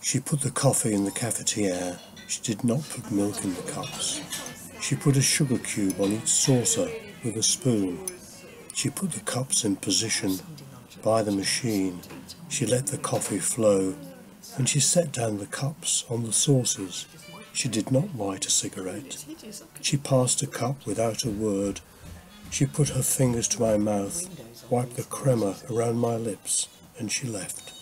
She put the coffee in the cafetiere. She did not put milk in the cups. She put a sugar cube on each saucer with a spoon. She put the cups in position by the machine. She let the coffee flow, and she set down the cups on the saucers. She did not light a cigarette. She passed a cup without a word. She put her fingers to my mouth, wiped the crema around my lips, and she left.